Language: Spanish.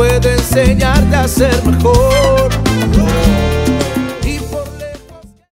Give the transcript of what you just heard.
puedo enseñarte a ser mejor.